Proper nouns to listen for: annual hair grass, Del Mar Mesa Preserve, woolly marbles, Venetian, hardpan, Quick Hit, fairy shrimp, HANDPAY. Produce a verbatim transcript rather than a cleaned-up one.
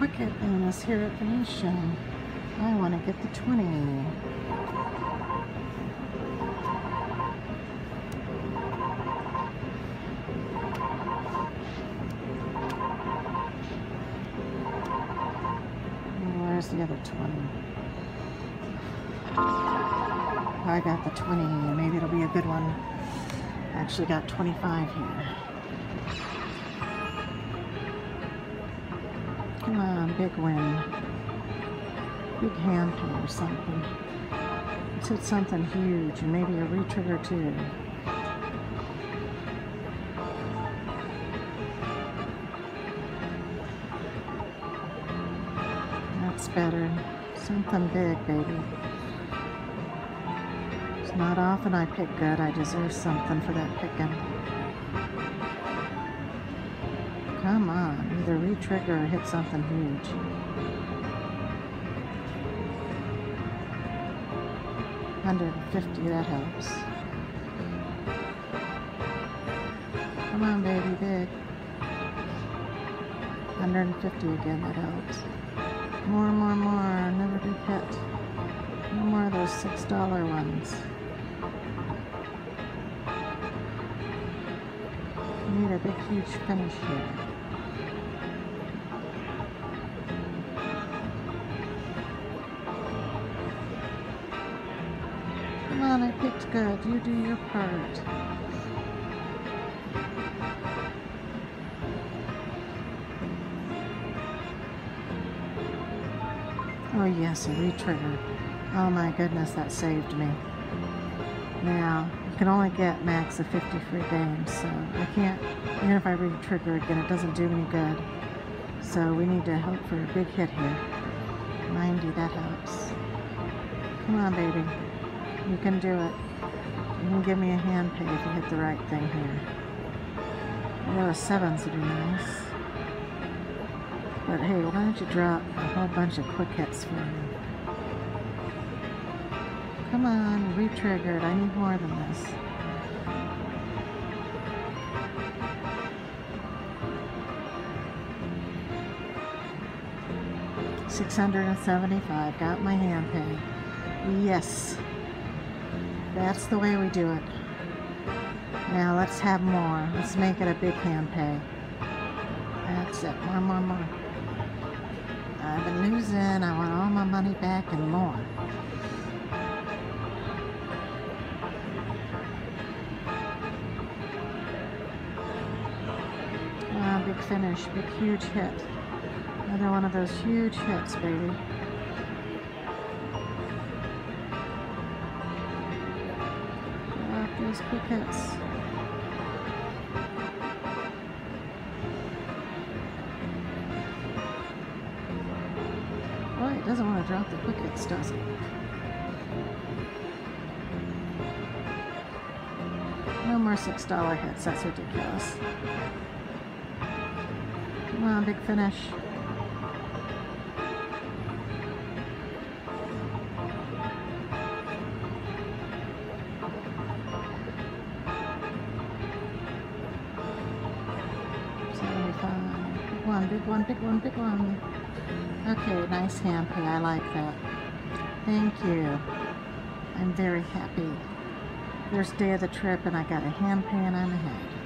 Quick Hit in us here at Venetian. I want to get the twenty. And where's the other twenty? I got the twenty. Maybe it'll be a good one. I actually got twenty-five here. Come on, big win. Big hand or something. Let's hit something huge and maybe a re-trigger too. That's better. Something big, baby. It's not often I pick good. I deserve something for that picking. Come on, either re-trigger or hit something huge. one fifty, that helps. Come on, baby, big. one fifty again, that helps. More, more, more, never do hit. No more of those six dollar ones. We need a big, huge finish here. Come on, I picked good. You do your part. Oh yes, a re-trigger. Oh my goodness, that saved me. Now, you can only get max of fifty free games, so I can't, even if I re-trigger again, it doesn't do any good. So we need to hope for a big hit here. ninety, that helps. Come on, baby. You can do it. You can give me a hand pay if you hit the right thing here. I know a sevens would be nice. But hey, why don't you drop a whole bunch of quick hits for me? Come on, re-triggered. I need more than this. six hundred seventy-five. Got my hand pay. Yes. That's the way we do it. Now let's have more. Let's make it a big hand pay. That's it. More, more, more. I've been losing. I want all my money back and more. Wow, big finish. Big, huge hit. Another one of those huge hits, baby. Those quick hits. Well, it doesn't want to drop the quick hits, does it? No more six dollar hits, that's ridiculous. Come on, big finish. One, big one, big one, big one. Okay, nice hand pay. I like that. Thank you. I'm very happy. First day of the trip and I got a hand pay and I'm ahead.